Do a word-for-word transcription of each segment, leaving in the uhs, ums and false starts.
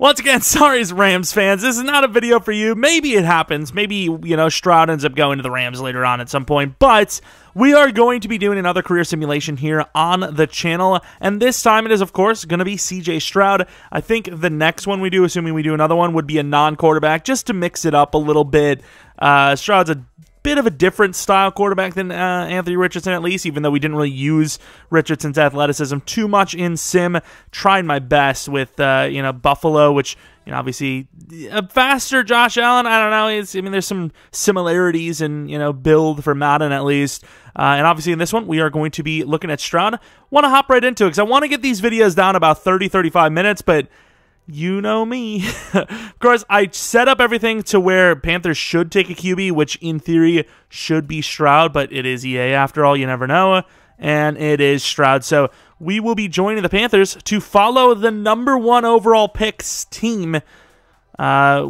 Once again, sorry, Rams fans. This is not a video for you. Maybe it happens. Maybe, you know, Stroud ends up going to the Rams later on at some point. But we are going to be doing another career simulation here on the channel. And this time it is, of course, going to be C J Stroud. I think the next one we do, assuming we do another one, would be a non-quarterback just to mix it up a little bit. Uh, Stroud's a bit of a different style quarterback than uh, Anthony Richardson, at least, even though we didn't really use Richardson's athleticism too much in sim. Tried my best with, uh, you know, Buffalo, which, you know, obviously a faster Josh Allen. I don't know. It's, I mean, there's some similarities in, you know, build for Madden, at least. Uh, and obviously in this one, we are going to be looking at Stroud. Want to hop right into it because I want to get these videos down about thirty, thirty-five minutes, but you know me. Of course, I set up everything to where Panthers should take a Q B, which in theory should be Stroud, but it is E A after all. You never know. And it is Stroud. So we will be joining the Panthers to follow the number one overall picks team uh,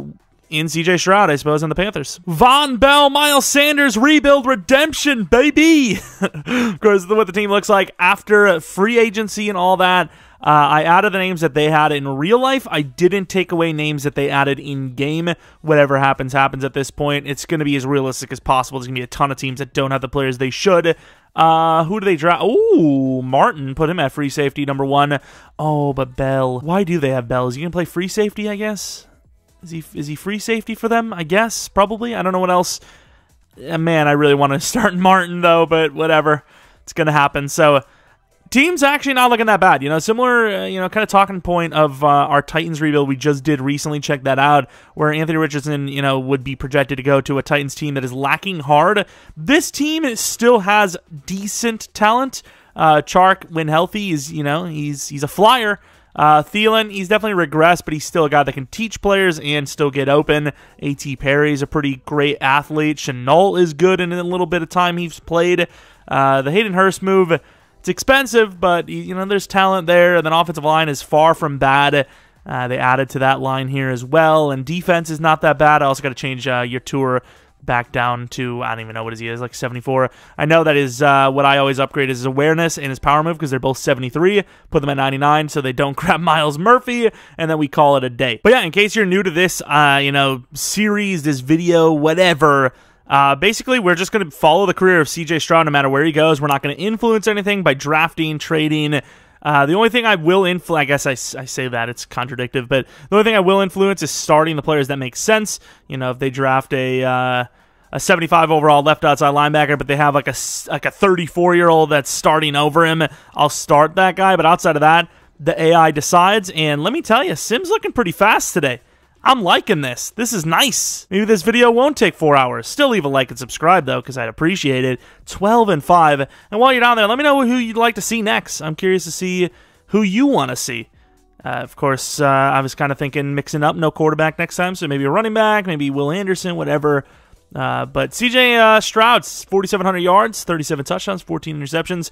in C J Stroud, I suppose, and the Panthers. Von Bell, Miles Sanders, rebuild, redemption, baby. Of course, what the team looks like after free agency and all that. Uh, I added the names that they had in real life. I didn't take away names that they added in-game. Whatever happens, happens at this point. It's going to be as realistic as possible. There's going to be a ton of teams that don't have the players they should. Uh, who do they draft? Oh, Martin. Put him at free safety, number one. Oh, but Bell. Why do they have Bell? Is he going to play free safety, I guess? Is he, is he free safety for them? I guess, probably. I don't know what else. Man, I really want to start Martin, though, but whatever. It's going to happen, so team's actually not looking that bad. You know, similar, uh, you know, kind of talking point of uh, our Titans rebuild we just did recently. Check that out, where Anthony Richardson, you know, would be projected to go to a Titans team that is lacking hard. This team is, still has decent talent. Uh, Chark, when healthy, is, you know, he's he's a flyer. Uh, Thielen, he's definitely regressed, but he's still a guy that can teach players and still get open. A T Perry is a pretty great athlete. Chanel is good in a little bit of time he's played. Uh, the Hayden Hurst move, it's expensive, but, you know, there's talent there. And then offensive line is far from bad. Uh, they added to that line here as well. And defense is not that bad. I also got to change uh, Yatour back down to, I don't even know what his he is, like seventy-four. I know that is uh, what I always upgrade is his awareness and his power move because they're both seventy-three. Put them at ninety-nine so they don't grab Miles Murphy, and then we call it a day. But, yeah, in case you're new to this, uh, you know, series, this video, whatever, Uh, basically, we're just going to follow the career of C J Stroud no matter where he goes. We're not going to influence anything by drafting, trading. Uh, the only thing I will influence, I guess I, I say that, it's contradictive, but the only thing I will influence is starting the players that make sense. You know, if they draft a uh, a seventy-five overall left outside linebacker, but they have like a, like a thirty-four-year-old that's starting over him, I'll start that guy. But outside of that, the A I decides. And let me tell you, Sim's looking pretty fast today. I'm liking this. This is nice. Maybe this video won't take four hours. Still leave a like and subscribe, though, because I'd appreciate it. twelve and five. And while you're down there, let me know who you'd like to see next. I'm curious to see who you want to see. Uh, of course, uh, I was kind of thinking mixing up, no quarterback next time, so maybe a running back, maybe Will Anderson, whatever. Uh, but C J uh, Stroud, forty-seven hundred yards, thirty-seven touchdowns, fourteen interceptions.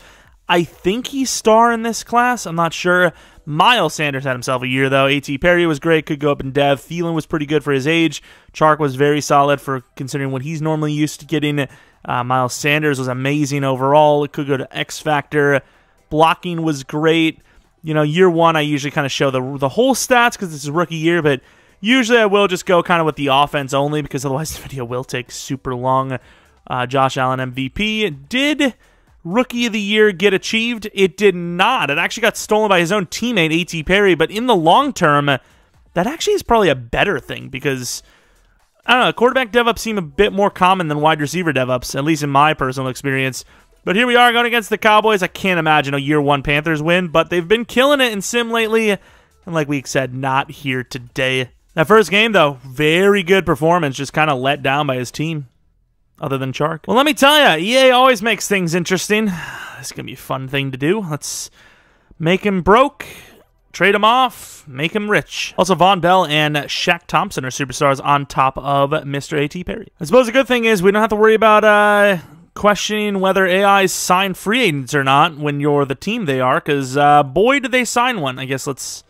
I think he's star in this class. I'm not sure. Miles Sanders had himself a year, though. A T Perry was great. Could go up in dev. Thielen was pretty good for his age. Chark was very solid for considering what he's normally used to getting. Uh, Miles Sanders was amazing overall. It could go to X Factor. Blocking was great. You know, year one, I usually kind of show the, the whole stats because this is rookie year, but usually I will just go kind of with the offense only because otherwise the video will take super long. Uh, Josh Allen M V P did Rookie of the Year get achieved? It did not. It actually got stolen by his own teammate, A T Perry, but in the long term, that actually is probably a better thing because, I don't know, quarterback dev-ups seem a bit more common than wide receiver dev-ups, at least in my personal experience. But here we are going against the Cowboys. I can't imagine a year one Panthers win, but they've been killing it in sim lately, and like we said, not here today. That first game, though, very good performance, just kind of let down by his team. Other than Chark. Well, let me tell you, E A always makes things interesting. It's going to be a fun thing to do. Let's make him broke, trade him off, make him rich. Also, Vaughn Bell and Shaq Thompson are superstars on top of Mister A T Perry. I suppose the good thing is we don't have to worry about uh, questioning whether A Is sign free agents or not when you're the team they are, because uh, boy, did they sign one. I guess let's...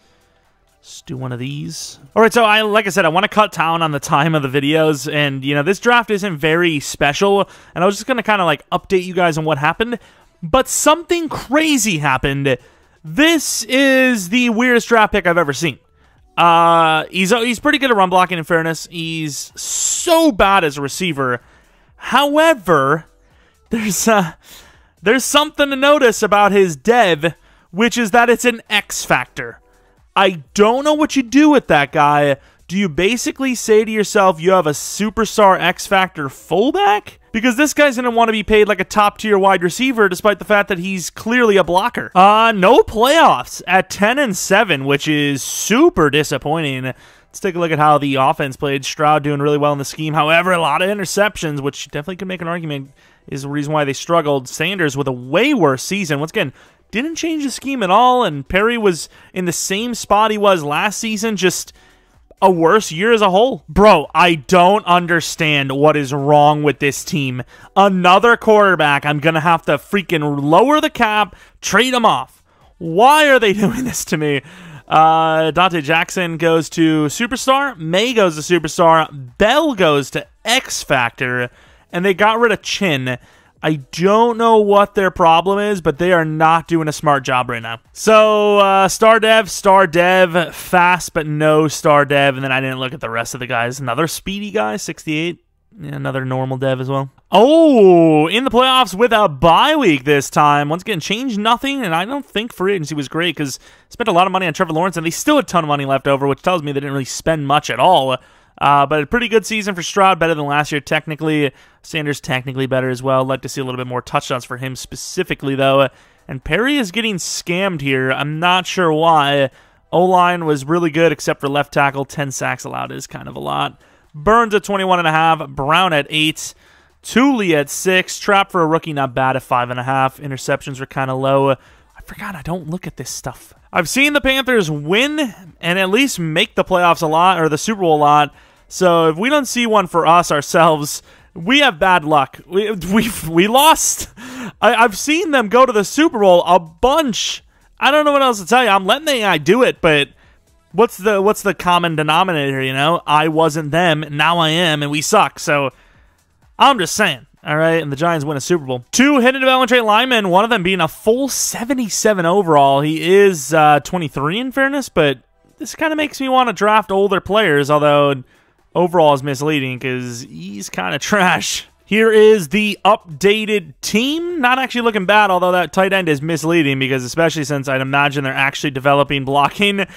Let's do one of these. All right, so I like I said, I want to cut down on the time of the videos, and, you know, this draft isn't very special, and I was just going to kind of, like, update you guys on what happened, but something crazy happened. This is the weirdest draft pick I've ever seen. Uh, he's he's pretty good at run blocking, in fairness. He's so bad as a receiver. However, there's uh, there's something to notice about his dev, which is that it's an X factor. I don't know what you do with that guy. Do you basically say to yourself, you have a superstar X factor fullback? Because this guy's going to want to be paid like a top-tier wide receiver, despite the fact that he's clearly a blocker. Uh, no playoffs at ten and seven, which is super disappointing. Let's take a look at how the offense played. Stroud doing really well in the scheme. However, a lot of interceptions, which definitely could make an argument is the reason why they struggled. Sanders with a way worse season. Once again, didn't change the scheme at all, and Perry was in the same spot he was last season, just a worse year as a whole. Bro, I don't understand what is wrong with this team. Another quarterback. I'm going to have to freaking lower the cap, trade him off. Why are they doing this to me? Uh, Dante Jackson goes to Superstar. May goes to Superstar. Bell goes to X Factor. And they got rid of Chin. I don't know what their problem is, but they are not doing a smart job right now. So, uh, Star Dev, Star Dev, fast but no Star Dev, and then I didn't look at the rest of the guys. Another speedy guy, sixty-eight, yeah, another normal Dev as well. Oh, in the playoffs with a bye week this time. Once again, changed nothing, and I don't think free agency was great because spent a lot of money on Trevor Lawrence, and they still had a ton of money left over, which tells me they didn't really spend much at all. Uh, but a pretty good season for Stroud, better than last year technically. Sanders technically better as well. Like to see a little bit more touchdowns for him specifically, though. And Perry is getting scammed here. I'm not sure why. O-line was really good except for left tackle. ten sacks allowed is kind of a lot. Burns at twenty-one and a half. Brown at eight. Thule at six. Trap for a rookie, not bad at five and a half. Interceptions were kind of low. I forgot I don't look at this stuff. I've seen the Panthers win and at least make the playoffs a lot, or the Super Bowl a lot. So if we don't see one for us ourselves, we have bad luck. We we, we lost. I, I've seen them go to the Super Bowl a bunch. I don't know what else to tell you. I'm letting the A I do it, but what's the what's the common denominator? You know, I wasn't them. Now I am, and we suck. So I'm just saying. All right, and the Giants win a Super Bowl. Two headed development trade linemen. One of them being a full seventy-seven overall. He is uh, twenty-three in fairness, but this kind of makes me want to draft older players, although overall is misleading because he's kind of trash. Here is the updated team. Not actually looking bad, although that tight end is misleading because especially since I'd imagine they're actually developing blocking.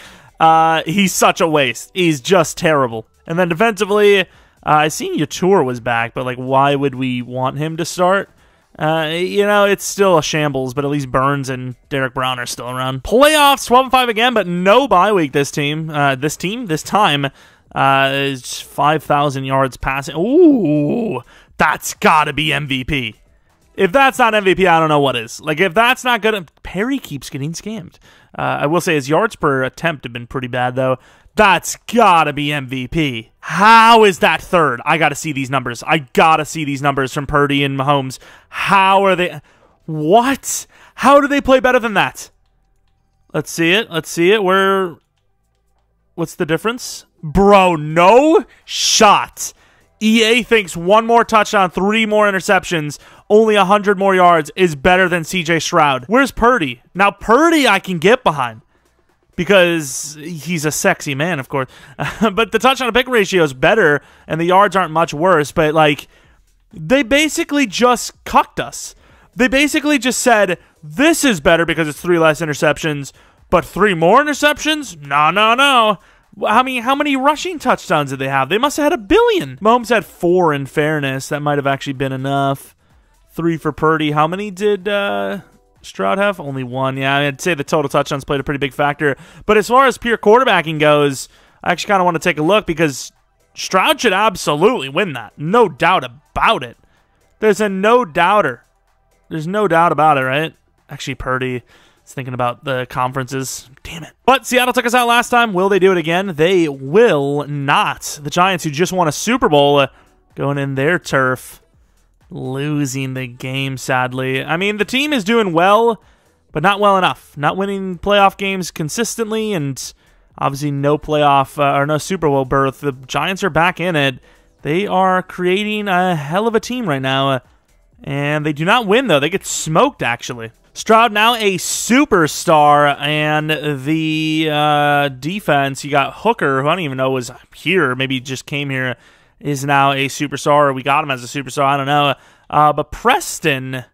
Uh, he's such a waste. He's just terrible. And then defensively, uh, I seen Yatour was back, but like, why would we want him to start? Uh, you know, it's still a shambles, but at least Burns and Derrick Brown are still around. Playoffs, twelve and five again, but no bye week this team. Uh, this team, this time. Uh, five thousand yards passing. Ooh, that's gotta be M V P. If that's not M V P, I don't know what is. Like, if that's not good, Perry keeps getting scammed. Uh, I will say his yards per attempt have been pretty bad, though. That's gotta be M V P. How is that third? I gotta see these numbers. I gotta see these numbers from Purdy and Mahomes. How are they? What? How do they play better than that? Let's see it. Let's see it. Where? What's the difference? Bro, no shot. E A thinks one more touchdown, three more interceptions, only one hundred more yards is better than C J Stroud. Where's Purdy? Now, Purdy I can get behind because he's a sexy man, of course. But the touchdown-to-pick ratio is better, and the yards aren't much worse. But, like, they basically just cucked us. They basically just said, this is better because it's three less interceptions, but three more interceptions? No, no, no. I mean, how many rushing touchdowns did they have? They must have had a billion. Mahomes had four, in fairness. That might have actually been enough. Three for Purdy. How many did uh, Stroud have? Only one. Yeah, I'd say the total touchdowns played a pretty big factor. But as far as pure quarterbacking goes, I actually kind of want to take a look because Stroud should absolutely win that. No doubt about it. There's a no-doubter. There's no doubt about it, right? Actually, Purdy... thinking about the conferences. Damn it. But Seattle took us out last time. Will they do it again? They will not. The Giants, who just won a Super Bowl, going in their turf, losing the game, sadly. I mean, the team is doing well, but not well enough. Not winning playoff games consistently, and obviously no playoff uh, or no Super Bowl berth. The Giants are back in it. They are creating a hell of a team right now. And they do not win, though. They get smoked, actually. Stroud now a superstar, and the uh, defense, you got Hooker, who I don't even know was here, maybe just came here, is now a superstar, or we got him as a superstar, I don't know. Uh, but Preston,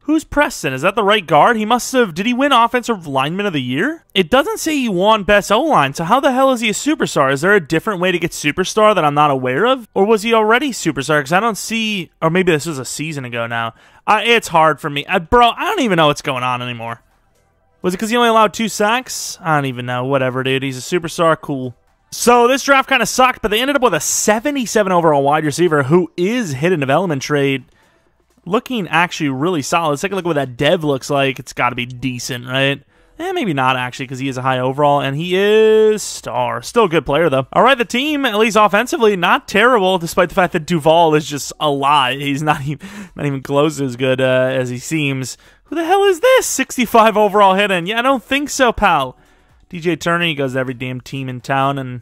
who's Preston? Is that the right guard? He must have, did he win Offensive Lineman of the Year? It doesn't say he won Best O-Line, so how the hell is he a superstar? Is there a different way to get superstar that I'm not aware of? Or was he already superstar? Because I don't see, or maybe this was a season ago now. Uh, it's hard for me. Uh, bro, I don't even know what's going on anymore. Was it because he only allowed two sacks? I don't even know. Whatever, dude. He's a superstar. Cool. So this draft kind of sucked, but they ended up with a seventy-seven overall wide receiver who is hit in development trade. Looking actually really solid. Let's take a look at what that dev looks like. It's got to be decent, right? Eh, maybe not, actually, because he is a high overall, and he is star. Still a good player, though. All right, the team, at least offensively, not terrible, despite the fact that Duvall is just a lot. He's not even, not even close to as good uh, as he seems. Who the hell is this? sixty-five overall hit in. Yeah, I don't think so, pal. D J Turner, he goes to every damn team in town, and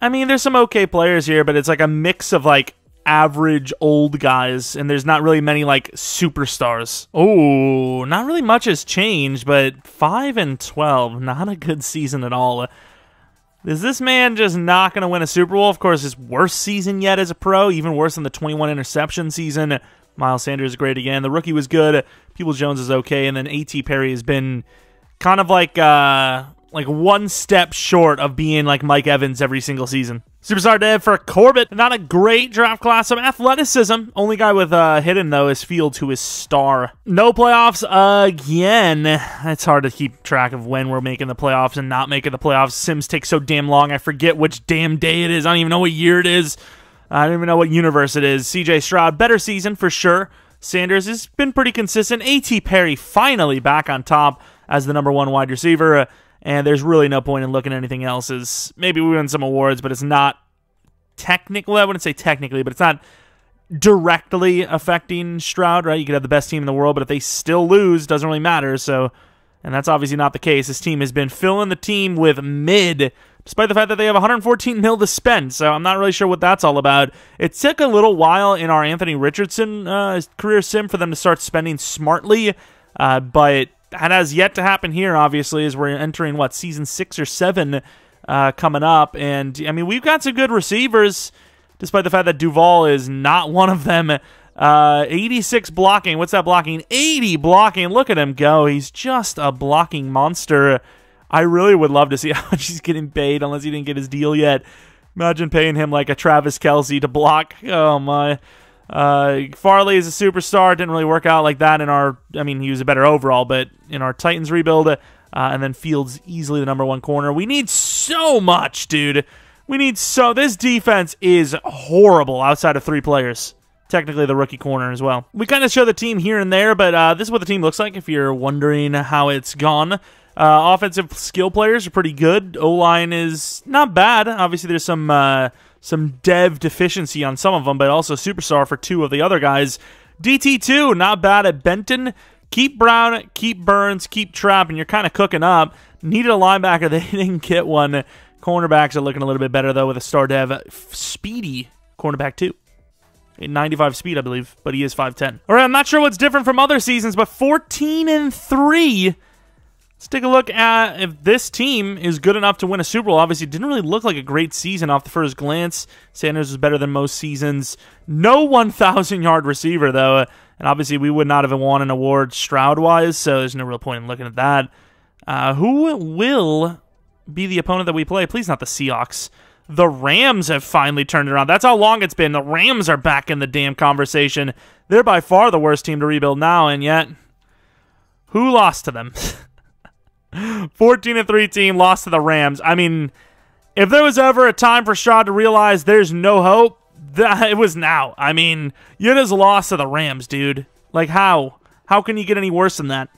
I mean, there's some okay players here, but it's like a mix of, like, average old guys, and there's not really many like superstars. Oh, not really much has changed, but five and twelve, not a good season at all. Is this man just not going to win a Super Bowl? Of course, his worst season yet as a pro, even worse than the twenty-one interception season. Miles Sanders is great again. The rookie was good. Peebles Jones is okay, and then A T Perry has been kind of like uh like one step short of being like Mike Evans every single season. Superstar dev for Corbett. Not a great draft class. Some athleticism. Only guy with uh, hidden, though, is Fields, who is star. No playoffs again. It's hard to keep track of when we're making the playoffs and not making the playoffs. Sims take so damn long. I forget which damn day it is. I don't even know what year it is. I don't even know what universe it is. C J Stroud, better season for sure. Sanders has been pretty consistent. A T Perry finally back on top as the number one wide receiver. Uh, And there's really no point in looking at anything else. Is maybe we win some awards, but it's not technically, I wouldn't say technically, but it's not directly affecting Stroud, right? You could have the best team in the world, but if they still lose, doesn't really matter. So, and that's obviously not the case. This team has been filling the team with mid, despite the fact that they have one hundred fourteen mil to spend. So I'm not really sure what that's all about. It took a little while in our Anthony Richardson uh, career sim for them to start spending smartly, uh, but that has yet to happen here, obviously, as we're entering, what, season six or seven uh, coming up. And, I mean, we've got some good receivers, despite the fact that Duvall is not one of them. Uh, eighty-six blocking. What's that blocking? eighty blocking. Look at him go. He's just a blocking monster. I really would love to see how much he's getting paid, unless he didn't get his deal yet. Imagine paying him like a Travis Kelce to block. Oh, my. Uh, Farley is a superstar. Didn't really work out like that in our, I mean, he was a better overall, but in our Titans rebuild, uh, and then Fields easily the number one corner. We need so much, dude. We need so, this defense is horrible outside of three players. Technically the rookie corner as well. We kind of show the team here and there, but uh, this is what the team looks like if you're wondering how it's gone. Uh, offensive skill players are pretty good. O-line is not bad. Obviously there's some, uh, Some dev deficiency on some of them, but also superstar for two of the other guys. D T two, not bad at Benton. Keep Brown, keep Burns, keep Trap, and you're kind of cooking up. Needed a linebacker. They didn't get one. Cornerbacks are looking a little bit better, though, with a star dev. Speedy, cornerback two. At ninety-five speed, I believe, but he is five ten. All right, I'm not sure what's different from other seasons, but fourteen and three. Let's take a look at if this team is good enough to win a Super Bowl. Obviously, it didn't really look like a great season off the first glance. Sanders was better than most seasons. No one thousand yard receiver, though. And obviously, we would not have won an award Stroud-wise, so there's no real point in looking at that. Uh, who will be the opponent that we play? Please not the Seahawks. The Rams have finally turned it around. That's how long it's been. The Rams are back in the damn conversation. They're by far the worst team to rebuild now, and yet, who lost to them? fourteen and three team lost to the Rams. I mean, if there was ever a time for Stroud to realize there's no hope, that it was now. I mean, you just lost to the Rams, dude. Like, how? How can you get any worse than that?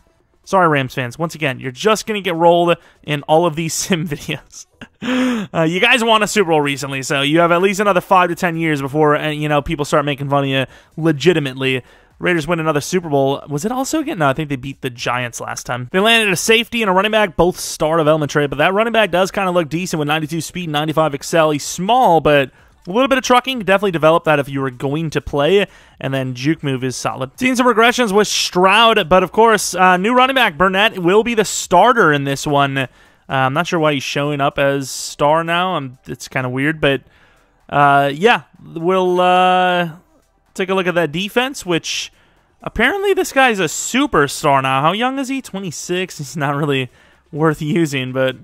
Sorry, Rams fans. Once again, you're just going to get rolled in all of these sim videos. Uh, you guys won a Super Bowl recently, so you have at least another five to ten years before uh, you know people start making fun of you legitimately. Raiders win another Super Bowl. Was it also again? No, I think they beat the Giants last time. They landed a safety and a running back, both star development trade, but that running back does kind of look decent with ninety-two speed, ninety-five excel. He's small, but A little bit of trucking, definitely develop that if you were going to play, and then juke move is solid. Seen some regressions with Stroud, but of course, uh, new running back Burnett will be the starter in this one. Uh, I'm not sure why he's showing up as star now. I'm, it's kind of weird, but uh, yeah, we'll uh, take a look at that defense, which apparently this guy's a superstar now. How young is he? twenty-six. He's not really worth using, but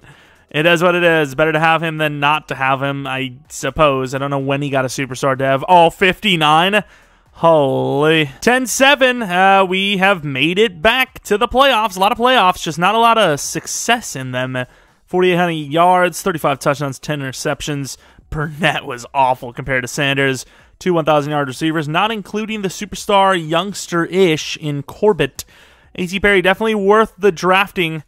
it is what it is. Better to have him than not to have him, I suppose. I don't know when he got a superstar dev. Oh, fifty-nine. Holy. ten seven. Uh, we have made it back to the playoffs. A lot of playoffs, just not a lot of success in them. forty-eight hundred yards, thirty-five touchdowns, ten interceptions. Burnett was awful compared to Sanders. Two one thousand yard receivers, not including the superstar youngster-ish in Corbett. A T Perry definitely worth the drafting.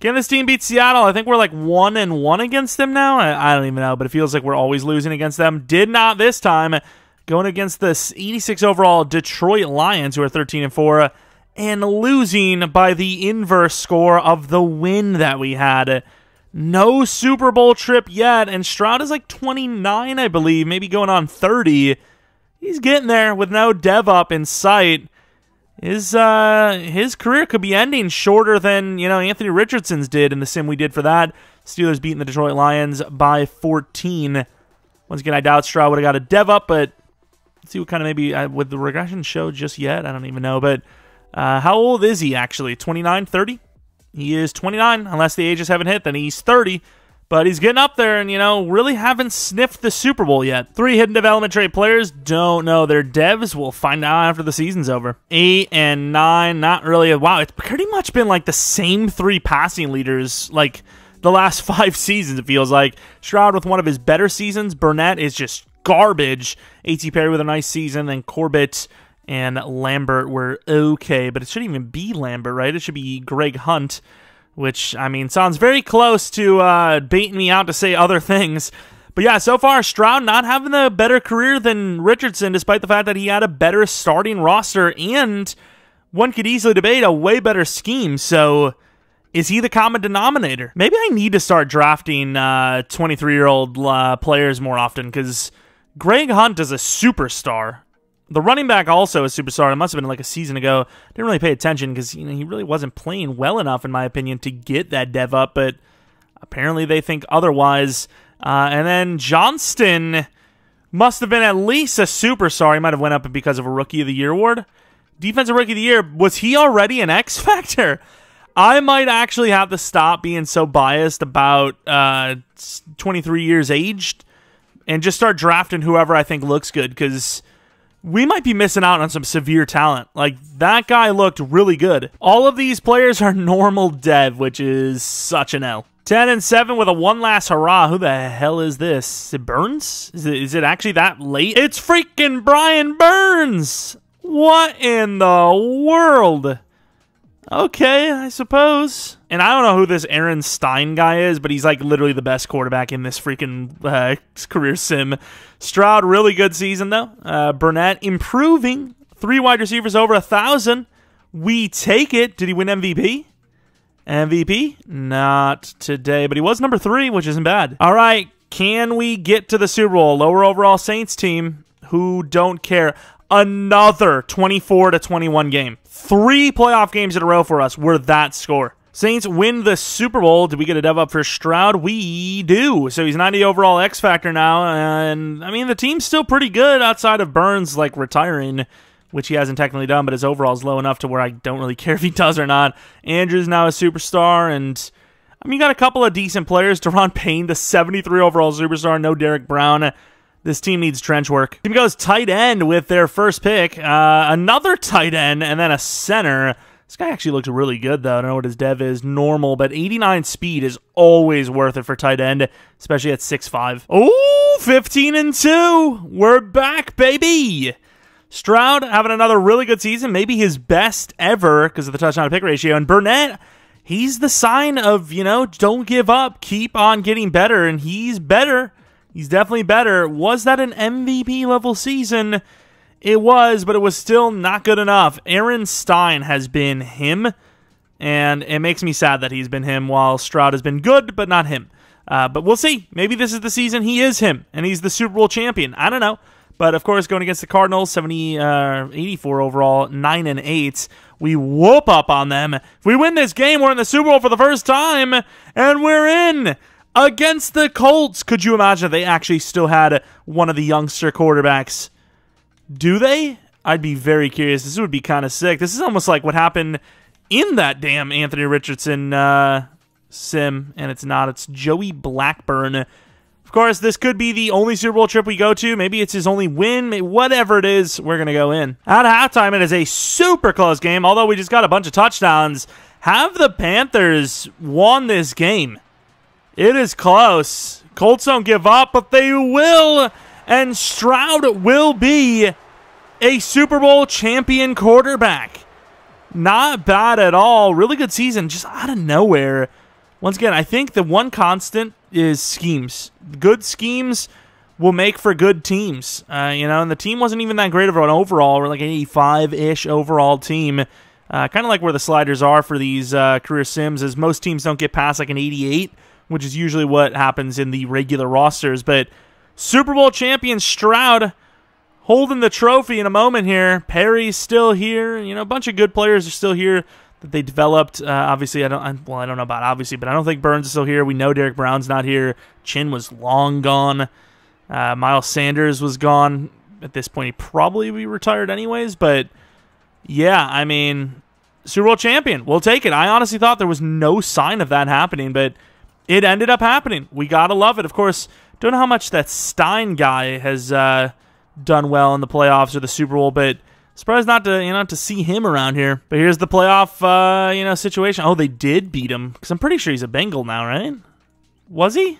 Can this team beat Seattle? I think we're like one and one against them now. I, I don't even know, but it feels like we're always losing against them. Did not this time. Going against the eighty-six overall Detroit Lions, who are thirteen and four, and losing by the inverse score of the win that we had. No Super Bowl trip yet, and Stroud is like twenty-nine, I believe, maybe going on thirty. He's getting there with no dev up in sight. His uh, his career could be ending shorter than, you know, Anthony Richardson's did in the sim we did for that. Steelers beating the Detroit Lions by fourteen. Once again, I doubt Stroud would have got a dev up, but let's see what kind of maybe uh, would the regression show just yet. I don't even know, but uh, how old is he actually? twenty-nine, thirty? He is twenty-nine, unless the ages haven't hit, then he's thirty. But he's getting up there and, you know, really haven't sniffed the Super Bowl yet. Three hidden development trade players. Don't know their devs. We'll find out after the season's over. Eight and nine. Not really. A, wow, it's pretty much been like the same three passing leaders like the last five seasons, it feels like. Stroud with one of his better seasons. Burnett is just garbage. A T Perry with a nice season. Then Corbett and Lambert were okay. But it shouldn't even be Lambert, right? It should be Greg Hunt. Which, I mean, sounds very close to uh, baiting me out to say other things. But yeah, so far, Stroud not having a better career than Richardson, despite the fact that he had a better starting roster, and one could easily debate a way better scheme. So, is he the common denominator? Maybe I need to start drafting uh, twenty-three-year-old uh, players more often, because Greg Hunt is a superstar. The running back also is superstar. It must have been like a season ago. Didn't really pay attention because, you know, he really wasn't playing well enough, in my opinion, to get that dev up. But apparently they think otherwise. Uh, and then Johnston must have been at least a superstar. He might have went up because of a Rookie of the Year award. Defensive Rookie of the Year. Was he already an X Factor? I might actually have to stop being so biased about uh, twenty-three years aged and just start drafting whoever I think looks good, because we might be missing out on some severe talent. Like, that guy looked really good. All of these players are normal dev, which is such an L. ten and seven with a one last hurrah. Who the hell is this? Is it Burns? Is it, is it actually that late? It's freaking Brian Burns! What in the world? Okay, I suppose. And I don't know who this Aaron Stein guy is, but he's like literally the best quarterback in this freaking uh, career sim. Stroud, really good season though. Uh, Burnett improving. Three wide receivers over one thousand. We take it. Did he win M V P? M V P? Not today, but he was number three, which isn't bad. All right, can we get to the Super Bowl? Lower overall Saints team who don't care. Another twenty-four to twenty-one game. Three playoff games in a row for us were that score. Saints win the Super Bowl. Did we get a dev up for Stroud? We do. So he's ninety overall X Factor now. And, I mean, the team's still pretty good outside of Burns, like, retiring, which he hasn't technically done, but his overall is low enough to where I don't really care if he does or not. Andrews now a superstar. And, I mean, you got a couple of decent players. Deron Payne, the seventy-three overall superstar. No Derrick Brown. This team needs trench work. Team goes tight end with their first pick. Uh, another tight end and then a center. This guy actually looks really good, though. I don't know what his dev is. Normal, but eighty-nine speed is always worth it for tight end, especially at six five. Oh, fifteen and two. We're back, baby. Stroud having another really good season. Maybe his best ever because of the touchdown to pick ratio. And Burnett, he's the sign of, you know, don't give up. Keep on getting better, and he's better. He's definitely better. Was that an M V P-level season? It was, but it was still not good enough. Aaron Stein has been him, and it makes me sad that he's been him while Stroud has been good, but not him. Uh, but we'll see. Maybe this is the season he is him, and he's the Super Bowl champion. I don't know. But, of course, going against the Cardinals, seventy, uh, eighty-four overall, nine and eight. We whoop up on them. If we win this game, we're in the Super Bowl for the first time, and we're in against the Colts. Could you imagine if they actually still had one of the youngster quarterbacks? Do they? I'd be very curious. This would be kind of sick. This is almost like what happened in that damn Anthony Richardson uh, sim, and it's not. It's Joey Blackburn. Of course, this could be the only Super Bowl trip we go to. Maybe it's his only win. Maybe whatever it is, we're going to go in. At halftime, it is a super close game, although we just got a bunch of touchdowns. Have the Panthers won this game? It is close. Colts don't give up, but they will. And Stroud will be a Super Bowl champion quarterback. Not bad at all. Really good season, just out of nowhere. Once again, I think the one constant is schemes. Good schemes will make for good teams. Uh, you know, and the team wasn't even that great of an overall. We're like an eighty-five-ish overall team. Uh, kind of like where the sliders are for these uh, career sims is most teams don't get past like an eighty-eight, which is usually what happens in the regular rosters. But Super Bowl champion Stroud holding the trophy in a moment here. Perry's still here. You know, a bunch of good players are still here that they developed. Uh, obviously, I don't, I, well, I don't know about obviously, but I don't think Burns is still here. We know Derrick Brown's not here. Chin was long gone. Uh, Miles Sanders was gone. At this point, he probably be retired anyways, but yeah, I mean, Super Bowl champion. We'll take it. I honestly thought there was no sign of that happening, but it ended up happening. We gotta love it. Of course, don't know how much that Stein guy has uh, done well in the playoffs or the Super Bowl, but surprised not to you know to see him around here. But here's the playoff uh, you know situation. Oh, they did beat him because I'm pretty sure he's a Bengal now, right? Was he?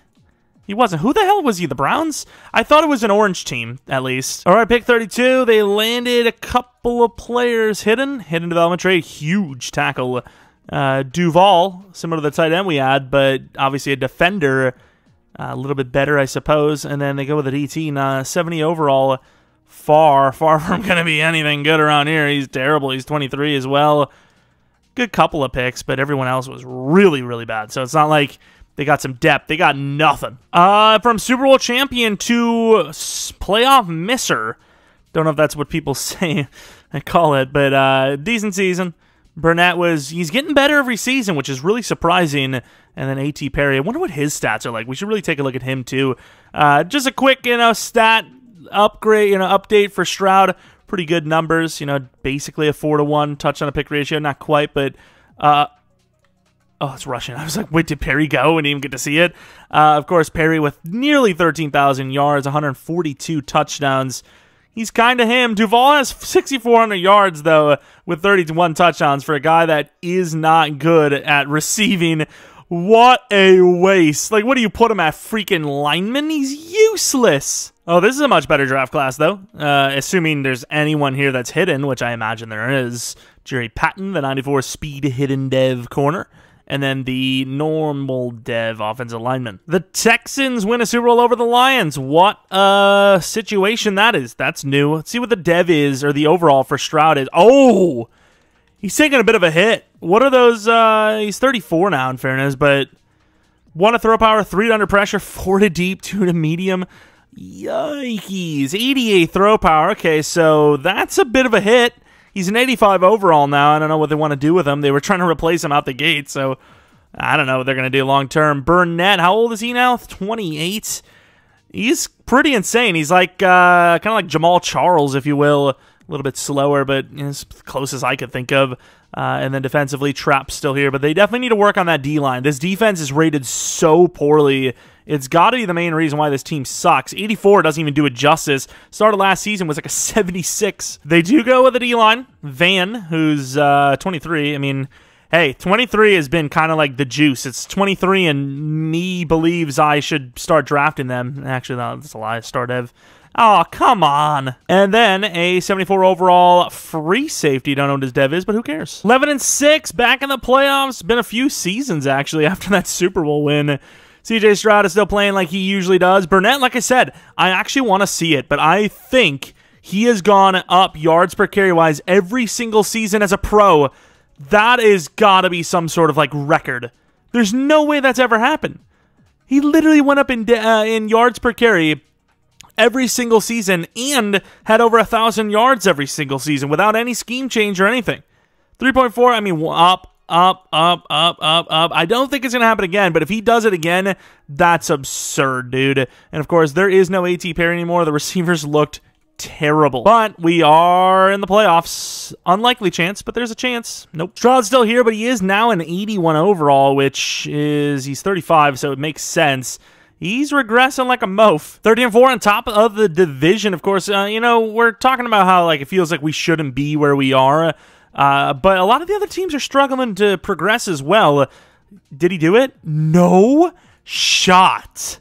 He wasn't. Who the hell was he? The Browns? I thought it was an orange team at least. All right, pick thirty-two. They landed a couple of players hidden. Hidden development trade. Huge tackle. Uh, Duvall, similar to the tight end we had, but obviously a defender, uh, a little bit better, I suppose. And then they go with a D T, uh, seventy overall. Far, far from going to be anything good around here. He's terrible. He's twenty-three as well. Good couple of picks, but everyone else was really, really bad. So it's not like they got some depth. They got nothing. Uh, from Super Bowl champion to playoff misser. Don't know if that's what people say and call it, but uh, decent season. Burnett was, he's getting better every season, which is really surprising. And then A T Perry, I wonder what his stats are like. We should really take a look at him too. Uh, just a quick, you know, stat upgrade, you know, update for Stroud. Pretty good numbers, you know, basically a four to one touchdown to pick ratio. Not quite, but uh, oh, it's rushing. I was like, wait, did Perry go? We didn't even get to see it. Uh, of course, Perry with nearly thirteen thousand yards, one hundred forty-two touchdowns. He's kind of him. Duvall has sixty-four hundred yards, though, with thirty-one touchdowns for a guy that is not good at receiving. What a waste. Like, what do you put him at? Freaking lineman? He's useless. Oh, this is a much better draft class, though. Uh, assuming there's anyone here that's hidden, which I imagine there is. Jerry Patton, the ninety-four speed hidden dev corner. And then the normal dev offensive lineman. The Texans win a Super Bowl over the Lions. What a situation that is. That's new. Let's see what the dev is, or the overall for Stroud is. Oh! He's taking a bit of a hit. What are those? Uh, he's thirty-four now, in fairness, but one to throw power, three to under pressure, four to deep, two to medium. Yikes. eighty-eight throw power. Okay, so that's a bit of a hit. He's an eighty-five overall now. I don't know what they want to do with him. They were trying to replace him out the gate, so I don't know what they're going to do long term. Burnett, how old is he now? twenty-eight. He's pretty insane. He's like uh, kind of like Jamal Charles, if you will. A little bit slower, but you know, it's the closest I could think of. Uh, and then defensively, Trap's still here. But they definitely need to work on that D-line. This defense is rated so poorly. It's got to be the main reason why this team sucks. eighty-four doesn't even do it justice. Started last season was like a seventy-six. They do go with a D-line. Van, who's uh, twenty-three. I mean, hey, twenty-three has been kind of like the juice. It's twenty-three, and me believes I should start drafting them. Actually, no, that's a lie. Start Ev. Oh, come on. And then a seventy-four overall free safety. Don't know what his dev is, but who cares? eleven and six, back in the playoffs. Been a few seasons, actually, after that Super Bowl win. C J Stroud is still playing like he usually does. Burnett, like I said, I actually want to see it, but I think he has gone up yards per carry-wise every single season as a pro. That is got to be some sort of, like, record. There's no way that's ever happened. He literally went up in uh, in yards per carry every single season and had over a thousand yards every single season without any scheme change or anything. three point four, I mean, up, up, up, up, up, up. I don't think it's going to happen again, but if he does it again, that's absurd, dude. And, of course, there is no A T Perry anymore. The receivers looked terrible. But we are in the playoffs. Unlikely chance, but there's a chance. Nope. Stroud's still here, but he is now an eighty-one overall, which is, he's thirty-five, so it makes sense. He's regressing like a moaf. thirteen and four on top of the division, of course. Uh, you know, we're talking about how, like, it feels like we shouldn't be where we are. Uh, but a lot of the other teams are struggling to progress as well. Did he do it? No shot.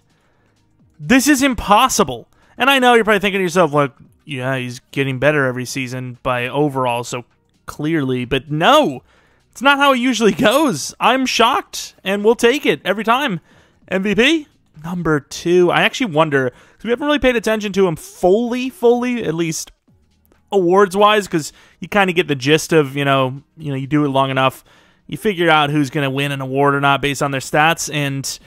This is impossible. And I know you're probably thinking to yourself, like, yeah, he's getting better every season by overall, so clearly. But no, it's not how it usually goes. I'm shocked, and we'll take it every time. M V P? Number two. I actually wonder, because we haven't really paid attention to him fully, fully, at least awards-wise, because you kind of get the gist of, you know, you know, you do it long enough, you figure out who's going to win an award or not based on their stats, and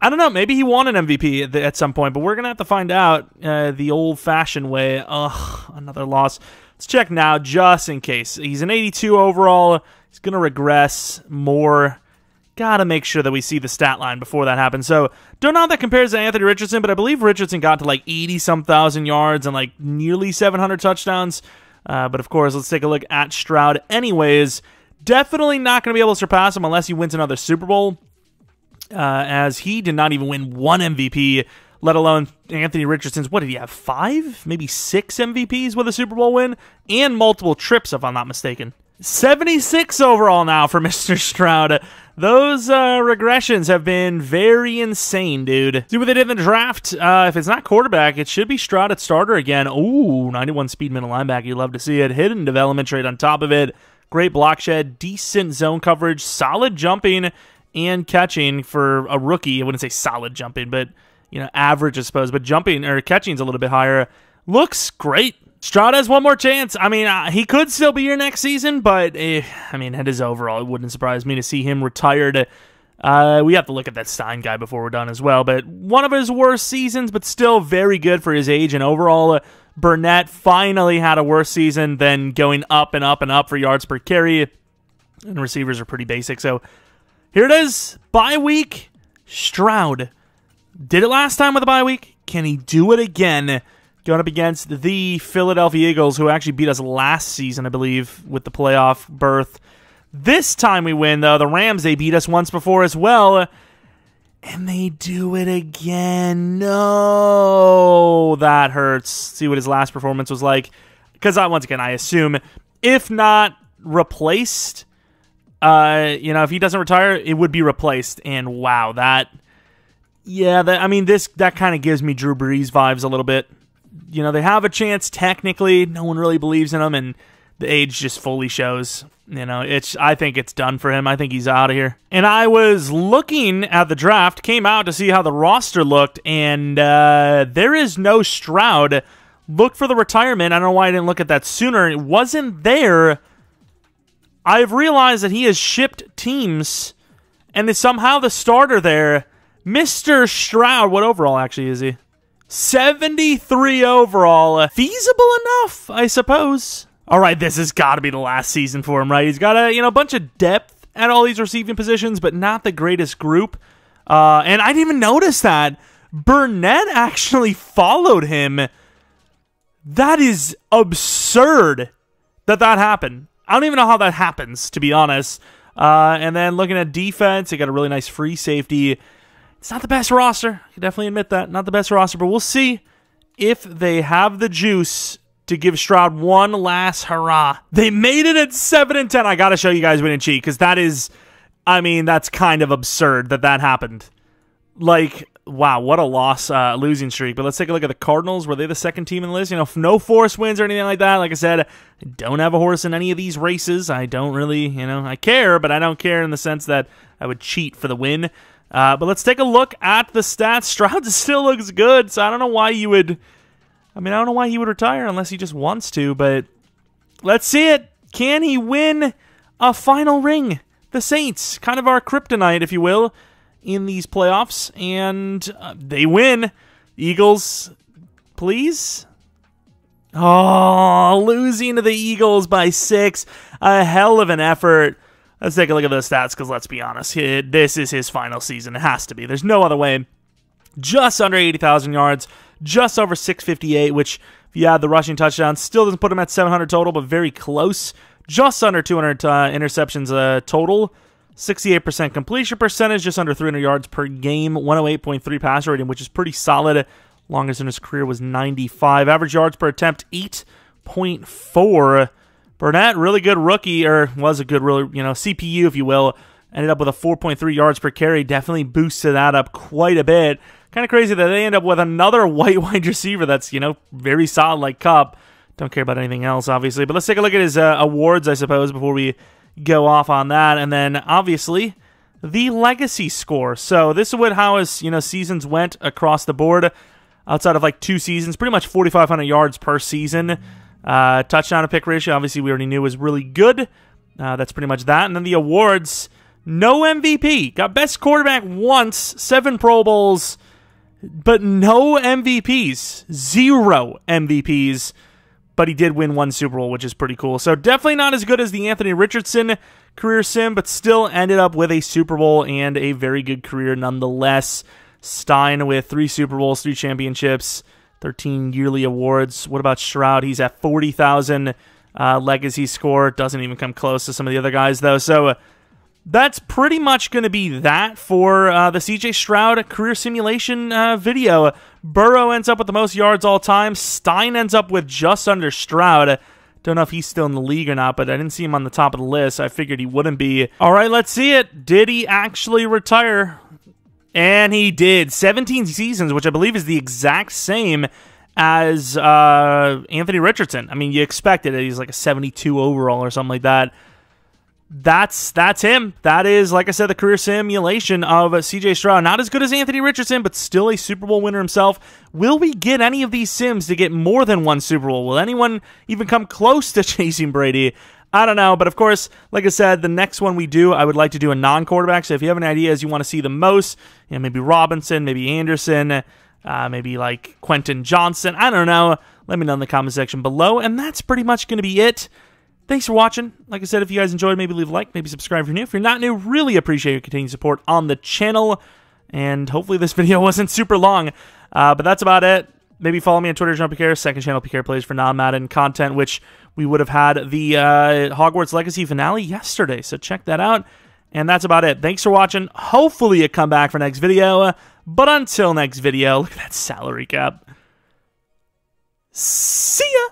I don't know, maybe he won an M V P at, the, at some point, but we're going to have to find out uh, the old-fashioned way. Ugh, another loss. Let's check now, just in case. He's an eighty-two overall. He's going to regress more. Got to make sure that we see the stat line before that happens. So, don't know how that compares to Anthony Richardson, but I believe Richardson got to like eighty-some thousand yards and like nearly seven hundred touchdowns. Uh, but, of course, let's take a look at Stroud anyways. Definitely not going to be able to surpass him unless he wins another Super Bowl, uh, as he did not even win one M V P, let alone Anthony Richardson's, what did he have, five? Maybe six M V Ps with a Super Bowl win? And multiple trips, if I'm not mistaken. seventy-six overall now for Mister Stroud. Those uh, regressions have been very insane, dude. See what they did in the draft. Uh, if it's not quarterback, it should be Stroud at starter again. Ooh, ninety-one speed middle linebacker. You love to see it. Hidden development trait on top of it. Great block shed, decent zone coverage, solid jumping and catching for a rookie. I wouldn't say solid jumping, but you know, average, I suppose. But jumping or catching's a little bit higher. Looks great. Stroud has one more chance. I mean, uh, he could still be here next season, but, eh, I mean, at his overall, it wouldn't surprise me to see him retired. Uh, we have to look at that Stein guy before we're done as well, but one of his worst seasons, but still very good for his age, and overall, uh, Burnett finally had a worse season than going up and up and up for yards per carry, and receivers are pretty basic, so here it is, bye week, Stroud. Did it last time with a bye week. Can he do it again? Going up against the Philadelphia Eagles, who actually beat us last season, I believe, with the playoff berth. This time we win, though. The Rams, they beat us once before as well. And they do it again. No, that hurts. See what his last performance was like. Because, once again, I assume, if not replaced, uh, you know, if he doesn't retire, it would be replaced. And, wow, that... Yeah, that, I mean, this that kind of gives me Drew Brees vibes a little bit. You know, they have a chance technically. No one really believes in him, and the age just fully shows. You know, it's I think it's done for him. I think he's out of here. And I was looking at the draft, came out to see how the roster looked, and uh, there is no Stroud. Look for the retirement. I don't know why I didn't look at that sooner. It wasn't there. I've realized that he has shipped teams, and is somehow the starter there. Mister Stroud, what overall actually is he? seventy-three overall. Feasible enough, I suppose. All right, this has got to be the last season for him, right? He's got a, you know, bunch of depth at all these receiving positions, but not the greatest group. Uh, and I didn't even notice that. Burnett actually followed him. That is absurd that that happened. I don't even know how that happens, to be honest. Uh, and then looking at defense, they got a really nice free safety. It's not the best roster. I can definitely admit that. Not the best roster, but we'll see if they have the juice to give Stroud one last hurrah. They made it at seven and ten. I got to show you guys we didn't cheat, because that is, I mean, that's kind of absurd that that happened. Like, wow, what a loss, uh, losing streak. But let's take a look at the Cardinals. Were they the second team in the list? You know, no force wins or anything like that. Like I said, I don't have a horse in any of these races. I don't really, you know, I care, but I don't care in the sense that I would cheat for the win. Uh, but let's take a look at the stats. Stroud still looks good, so I don't know why you would... I mean, I don't know why he would retire unless he just wants to, but... Let's see it. Can he win a final ring? The Saints, kind of our kryptonite, if you will. in these playoffs, and uh, they win. Eagles, please. Oh, losing to the Eagles by six. A hell of an effort. Let's take a look at those stats, because let's be honest, this is his final season. It has to be. There's no other way. Just under eighty thousand yards, just over six fifty-eight, which, if you add the rushing touchdowns, still doesn't put him at seven hundred total, but very close. Just under two hundred uh, interceptions uh, total. sixty-eight percent completion percentage, just under three hundred yards per game. one oh eight point three passer rating, which is pretty solid. Longest in his career was ninety-five. Average yards per attempt, eight point four. Burnett, really good rookie, or was a good, really, you know, C P U, if you will. Ended up with a four point three yards per carry. Definitely boosted that up quite a bit. Kind of crazy that they end up with another white wide receiver that's, you know, very solid like Cup. Don't care about anything else, obviously. But let's take a look at his uh, awards, I suppose, before we go off on that. And then, obviously, the legacy score. So this is what how his, you know, seasons went across the board. Outside of like two seasons, pretty much forty-five hundred yards per season. Uh, touchdown to pick ratio, obviously, we already knew was really good. Uh, that's pretty much that. And then the awards, no M V P. Got best quarterback once, seven Pro Bowls, but no M V Ps. Zero M V Ps. But he did win one Super Bowl, which is pretty cool. So definitely not as good as the Anthony Richardson career sim, but still ended up with a Super Bowl and a very good career nonetheless. Stein with three Super Bowls, three championships, thirteen yearly awards. What about Stroud? He's at forty thousand uh, legacy score. Doesn't even come close to some of the other guys, though. So uh, that's pretty much going to be that for uh, the C J Stroud career simulation uh, video. Burrow ends up with the most yards all time. Stein ends up with just under Stroud. Don't know if he's still in the league or not, but I didn't see him on the top of the list. So I figured he wouldn't be. All right, let's see it. Did he actually retire? And he did. seventeen seasons, which I believe is the exact same as uh, Anthony Richardson. I mean, you expected it. He's like a seventy-two overall or something like that. That's that's him. That is, like I said, the career simulation of C J Stroud. Not as good as Anthony Richardson, but still a Super Bowl winner himself. Will we get any of these sims to get more than one Super Bowl? Will anyone even come close to chasing Brady? I don't know, but of course, like I said, the next one we do, I would like to do a non-quarterback, so if you have any ideas you want to see the most, you know, maybe Robinson, maybe Anderson, uh, maybe like Quentin Johnson, I don't know, let me know in the comment section below, and that's pretty much going to be it. Thanks for watching. Like I said, if you guys enjoyed, maybe leave a like, maybe subscribe if you're new. If you're not new, really appreciate your continued support on the channel, and hopefully this video wasn't super long, uh, but that's about it. Maybe follow me on Twitter, JohnPicare, second channel, Picare Plays for non-Madden content, which we would have had the uh, Hogwarts Legacy finale yesterday, so check that out. And that's about it. Thanks for watching. Hopefully you come back for next video, but until next video, look at that salary cap. See ya!